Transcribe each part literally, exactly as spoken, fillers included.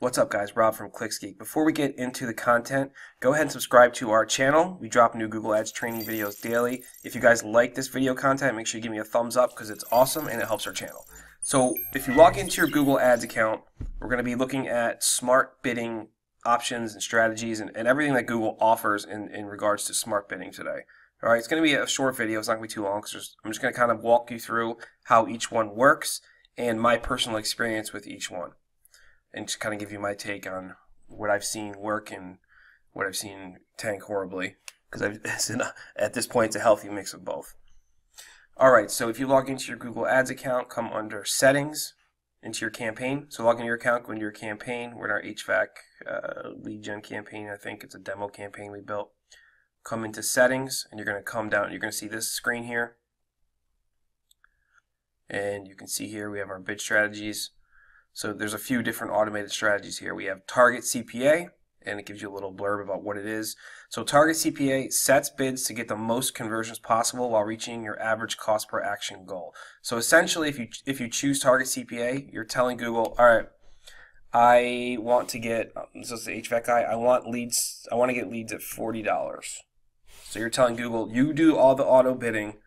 What's up guys, Rob from ClicksGeek. Before we get into the content, go ahead and subscribe to our channel. We drop new Google Ads training videos daily. If you guys like this video content, make sure you give me a thumbs up because it's awesome and it helps our channel. So if you log into your Google Ads account, we're going to be looking at smart bidding options and strategies and, and everything that Google offers in, in regards to smart bidding today. Alright, it's going to be a short video, it's not going to be too long, because I'm just going to kind of walk you through how each one works and my personal experience with each one, and just kind of give you my take on what I've seen work and what I've seen tank horribly, because at this point it's a healthy mix of both. Alright, so if you log into your Google Ads account, come under Settings, into your campaign. So log into your account, go into your campaign. We're in our H V A C uh, lead gen campaign, I think. It's a demo campaign we built. Come into Settings, and you're going to come down. You're going to see this screen here. And you can see here we have our bid strategies. So there's a few different automated strategies here. We have Target C P A, and it gives you a little blurb about what it is. So Target C P A sets bids to get the most conversions possible while reaching your average cost per action goal. So essentially, if you if you choose Target C P A, you're telling Google, all right, I want to get, this is the H V A C guy, I want leads, I want to get leads at forty dollars. So you're telling Google, you do all the auto bidding,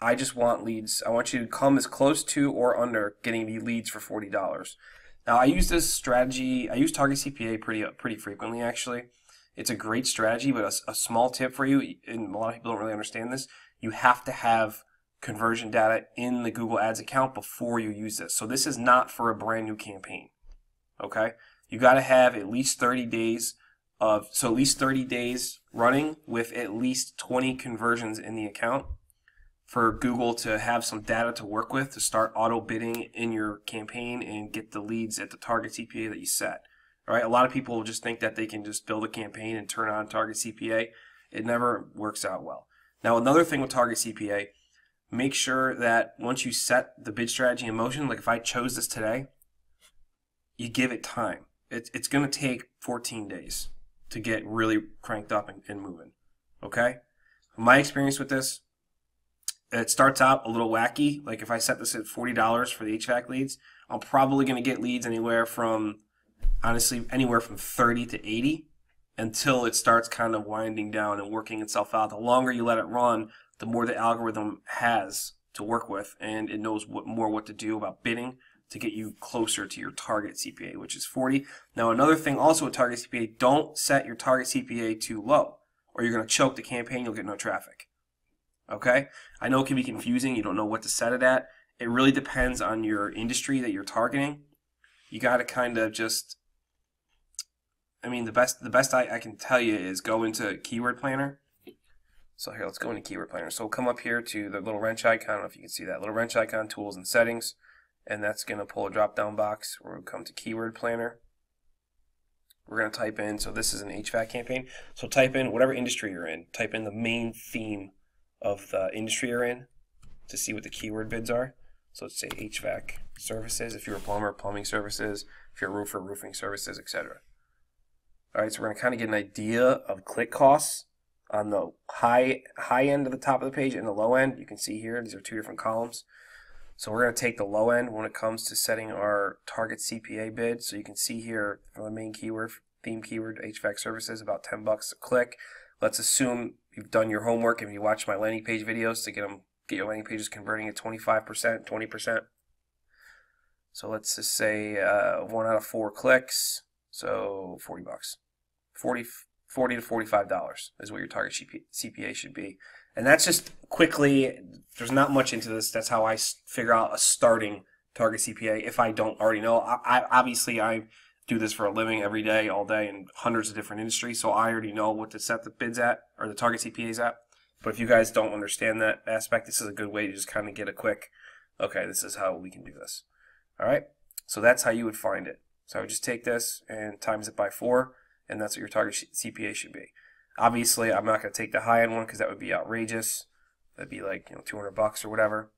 I just want leads. I want you to come as close to or under getting me leads for forty dollars. Now, I use this strategy. I use Target C P A pretty pretty frequently, actually. It's a great strategy, but a, a small tip for you, and a lot of people don't really understand this, you have to have conversion data in the Google Ads account before you use this. So this is not for a brand new campaign, okay? You got to have at least thirty days of, so at least thirty days running with at least twenty conversions in the account, for Google to have some data to work with to start auto bidding in your campaign and get the leads at the Target C P A that you set. All right, a lot of people just think that they can just build a campaign and turn on Target C P A. It never works out well. Now, another thing with Target C P A, make sure that once you set the bid strategy in motion, like if I chose this today, you give it time. It, it's going to take fourteen days to get really cranked up and, and moving. Okay? My experience with this, it starts out a little wacky. Like if I set this at forty dollars for the H V A C leads, I'm probably going to get leads anywhere from, honestly, anywhere from thirty to eighty until it starts kind of winding down and working itself out. The longer you let it run, the more the algorithm has to work with, and it knows what more what to do about bidding to get you closer to your Target C P A, which is forty. Now, another thing also with Target C P A, don't set your Target C P A too low, or you're going to choke the campaign, you'll get no traffic. Okay, I know it can be confusing, you don't know what to set it at. It really depends on your industry that you're targeting. You got to kind of just, I mean, the best the best I, I can tell you is go into Keyword Planner. So here, let's go into Keyword Planner. So we'll come up here to the little wrench icon, I don't know if you can see that, little wrench icon, Tools and Settings, and that's going to pull a drop-down box where we'll come to Keyword Planner. We're going to type in, so this is an H V A C campaign, so type in whatever industry you're in, type in the main theme of the industry you're in to see what the keyword bids are. So let's say H V A C services, if you're a plumber, plumbing services, if you're a roofer, roofing services, et cetera. Alright, so we're going to kind of get an idea of click costs on the high high end of the top of the page and the low end. You can see here, these are two different columns. So we're going to take the low end when it comes to setting our Target C P A bid. So you can see here for the main keyword, theme keyword, H V A C services, about ten bucks a click. Let's assume you've done your homework and you watch my landing page videos to get them, get your landing pages converting at twenty-five percent, twenty percent. So let's just say uh, one out of four clicks, so forty bucks, forty to forty-five dollars is what your Target C P A should be. And that's just quickly. There's not much into this. That's how I figure out a starting Target C P A if I don't already know. I, I obviously I do this for a living every day, all day, in hundreds of different industries, so I already know what to set the bids at, or the Target C P As at. But if you guys don't understand that aspect, this is a good way to just kind of get a quick, okay, this is how we can do this. All right, so that's how you would find it. So I would just take this and times it by four, and that's what your Target C P A should be. Obviously, I'm not going to take the high-end one because that would be outrageous. That'd be like, you know, two hundred bucks or whatever.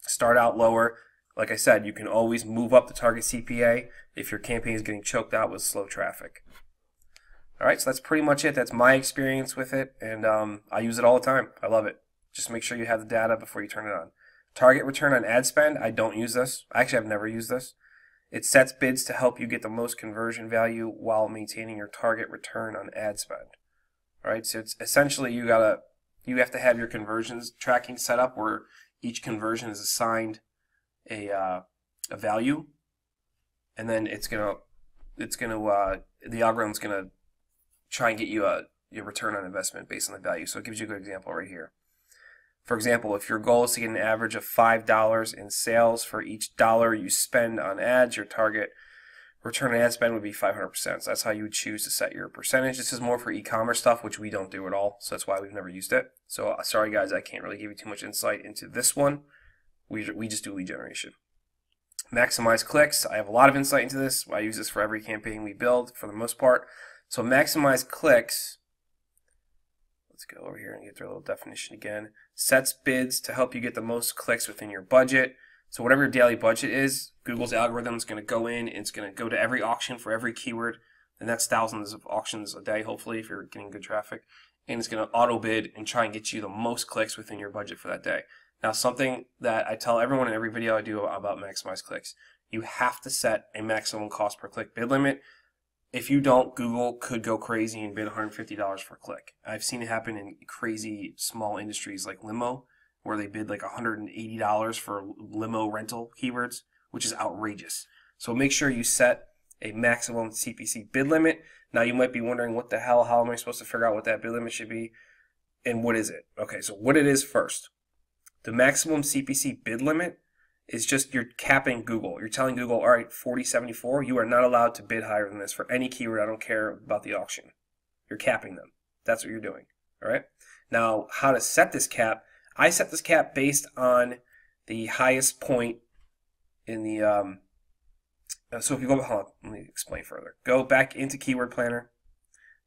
Start out lower. Like I said, you can always move up the Target C P A if your campaign is getting choked out with slow traffic. All right, so that's pretty much it. That's my experience with it, and um, I use it all the time. I love it. Just make sure you have the data before you turn it on. Target return on ad spend, I don't use this. Actually, I've never used this. It sets bids to help you get the most conversion value while maintaining your target return on ad spend. All right, so it's essentially you gotta you have to have your conversions tracking set up where each conversion is assigned a uh, a value, and then it's gonna it's gonna uh, the algorithm's gonna try and get you a your return on investment based on the value. So it gives you a good example right here. For example, if your goal is to get an average of five dollars in sales for each dollar you spend on ads, your target return on ad spend would be five hundred percent. So that's how you would choose to set your percentage. This is more for e-commerce stuff, which we don't do at all, so that's why we've never used it. So sorry guys, I can't really give you too much insight into this one. We, we just do lead generation. Maximize Clicks. I have a lot of insight into this. I use this for every campaign we build for the most part. So Maximize Clicks, let's go over here and get their little definition again. Sets bids to help you get the most clicks within your budget. So whatever your daily budget is, Google's algorithm is going to go in, and it's going to go to every auction for every keyword, and that's thousands of auctions a day, hopefully, if you're getting good traffic. And it's going to auto bid and try and get you the most clicks within your budget for that day. Now, something that I tell everyone in every video I do about Maximize Clicks, you have to set a maximum cost per click bid limit. If you don't, Google could go crazy and bid one hundred fifty dollars for a click. I've seen it happen in crazy small industries like limo, where they bid like one hundred eighty dollars for limo rental keywords, which is outrageous. So make sure you set a maximum C P C bid limit. Now you might be wondering, what the hell, how am I supposed to figure out what that bid limit should be? And what is it? Okay, so what it is first. The maximum C P C bid limit is just you're capping Google. You're telling Google, all right, forty seventy-four, you are not allowed to bid higher than this for any keyword. I don't care about the auction. You're capping them. That's what you're doing. All right. Now, how to set this cap? I set this cap based on the highest point in the. Um, so if you go, hold on, let me explain further. Go back into Keyword Planner,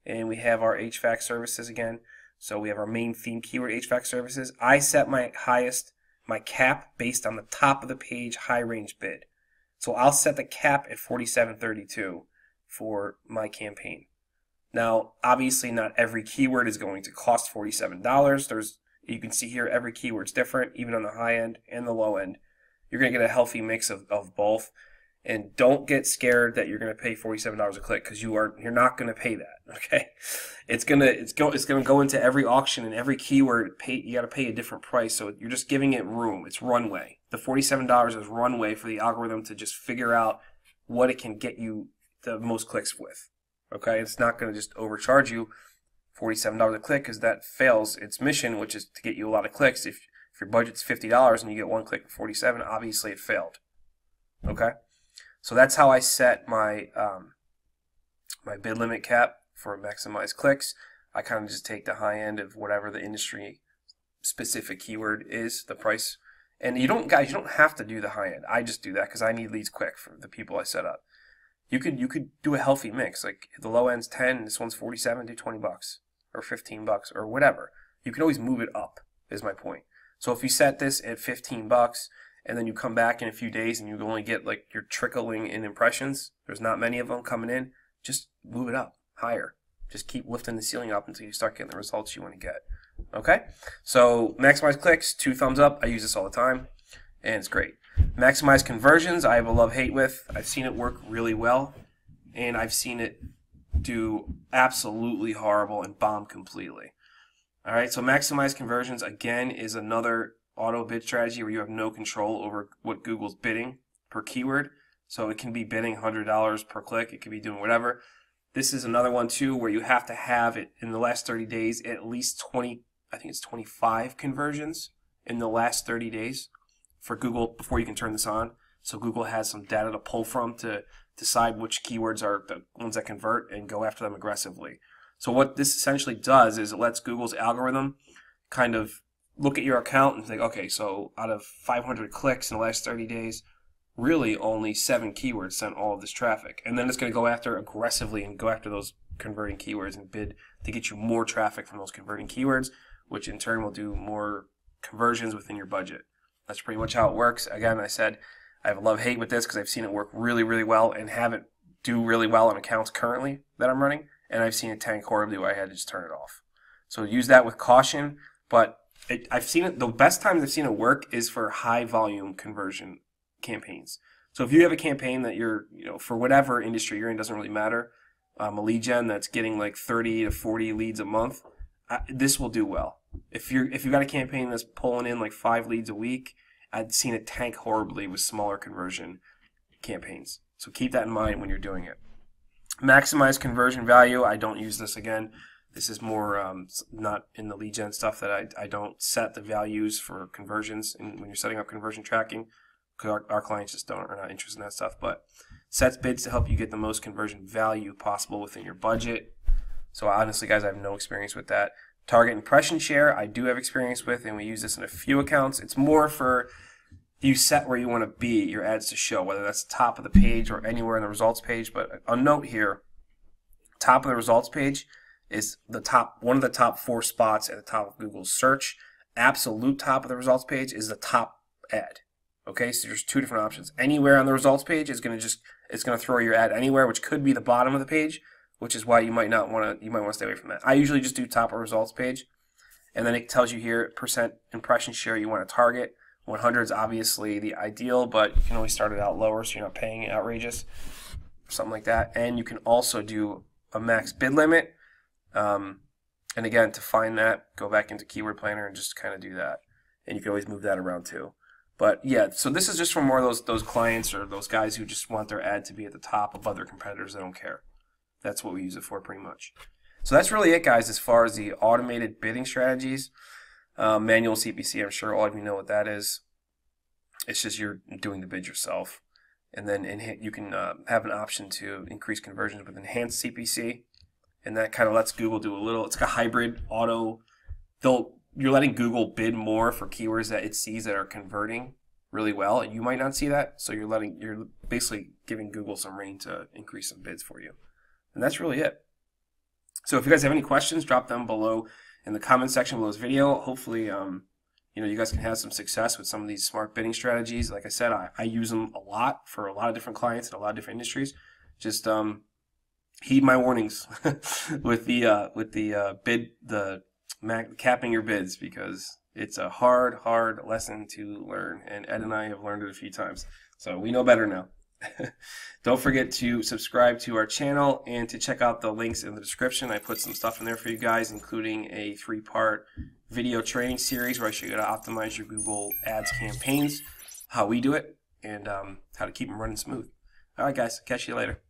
and we have our H V A C services again. So we have our main theme keyword, H V A C services. I set my highest. My cap based on the top of the page high range bid. So I'll set the cap at forty-seven thirty-two for my campaign. Now, obviously not every keyword is going to cost forty-seven dollars. There's, you can see here, every keyword's different, even on the high end and the low end. You're gonna get a healthy mix of, of both. And don't get scared that you're gonna pay forty-seven dollars a click, because you are you're not gonna pay that. Okay, it's gonna it's go it's gonna go into every auction and every keyword. Pay you gotta pay a different price, so you're just giving it room. It's runway. The forty-seven dollars is runway for the algorithm to just figure out what it can get you the most clicks with. Okay, it's not gonna just overcharge you forty-seven dollars a click, because that fails its mission, which is to get you a lot of clicks. If if your budget's fifty dollars and you get one click for forty-seven dollars, obviously it failed. Okay. So that's how I set my um, my bid limit cap for Maximize Clicks. I kind of just take the high end of whatever the industry specific keyword is, the price. And you don't, guys, you don't have to do the high end. I just do that because I need leads quick for the people I set up. You could you could do a healthy mix. Like the low end's ten, this one's forty-seven, do twenty bucks or fifteen bucks or whatever. You can always move it up, is my point. So if you set this at fifteen bucks, and then you come back in a few days and you only get like your trickling in impressions, there's not many of them coming in, just move it up higher. Just keep lifting the ceiling up until you start getting the results you want to get. Okay? So Maximize Clicks, two thumbs up. I use this all the time, and it's great. Maximize Conversions, I have a love-hate with. I've seen it work really well, and I've seen it do absolutely horrible and bomb completely. All right, so Maximize Conversions, again, is another auto bid strategy where you have no control over what Google's bidding per keyword. So it can be bidding one hundred dollars per click. It could be doing whatever. This is another one too where you have to have it in the last thirty days at least twenty, I think it's twenty-five conversions in the last thirty days for Google before you can turn this on. So Google has some data to pull from to decide which keywords are the ones that convert and go after them aggressively. So what this essentially does is it lets Google's algorithm kind of look at your account and think, okay, so out of five hundred clicks in the last thirty days, really only seven keywords sent all of this traffic. And then it's going to go after aggressively and go after those converting keywords and bid to get you more traffic from those converting keywords, which in turn will do more conversions within your budget. That's pretty much how it works. Again, I said I have a love-hate with this because I've seen it work really, really well and have it do really well on accounts currently that I'm running. And I've seen it tank horribly where I had to just turn it off. So use that with caution, but It, I've seen it, the best times I've seen it work is for high volume conversion campaigns. So if you have a campaign that you're, you know, for whatever industry you're in, doesn't really matter, um, a lead gen that's getting like thirty to forty leads a month, I, this will do well. If you're if you've got a campaign that's pulling in like five leads a week, I've seen it tank horribly with smaller conversion campaigns. So keep that in mind when you're doing it. Maximize Conversion Value. I don't use this again. This is more um, not in the lead gen stuff that I, I don't set the values for conversions in, when you're setting up conversion tracking. Because our, our clients just don't, are not interested in that stuff, but sets bids to help you get the most conversion value possible within your budget. So honestly, guys, I have no experience with that. Target impression share, I do have experience with, and we use this in a few accounts. It's more for you set where you want to be, your ads to show, whether that's top of the page or anywhere in the results page. But a note here, top of the results page is the top, one of the top four spots at the top of Google's search. Absolute top of the results page is the top ad. Okay, so there's two different options. Anywhere on the results page is going to just it's going to throw your ad anywhere, which could be the bottom of the page, which is why you might not want to you might want to stay away from that. I usually just do top of results page, and then it tells you here percent impression share you want to target. one hundred is obviously the ideal, but you can always start it out lower, so you're not paying outrageous, something like that. And you can also do a max bid limit. Um, and again, to find that, go back into Keyword Planner and just kind of do that. And you can always move that around too. But yeah, so this is just for more of those those clients or those guys who just want their ad to be at the top of other competitors. They don't care. That's what we use it for pretty much. So that's really it, guys, as far as the automated bidding strategies. Uh, manual C P C, I'm sure all of you know what that is. It's just you're doing the bid yourself. And then in, you can uh, have an option to increase conversions with enhanced C P C. And that kind of lets Google do a little, it's like a hybrid auto, they'll, you're letting Google bid more for keywords that it sees that are converting really well, and you might not see that. So you're letting you're basically giving Google some rein to increase some bids for you, and that's really it. So if you guys have any questions, drop them below in the comment section below this video. Hopefully, um, you know, you guys can have some success with some of these smart bidding strategies. Like I said, I, I use them a lot for a lot of different clients and a lot of different industries. Just um, heed my warnings with the uh, with the uh, bid the. capping your bids, because it's a hard, hard lesson to learn, and Ed and I have learned it a few times, so we know better now. Don't forget to subscribe to our channel and to check out the links in the description. I put some stuff in there for you guys, including a three-part video training series where I show you how to optimize your Google Ads campaigns, how we do it, and um, how to keep them running smooth. All right, guys, catch you later.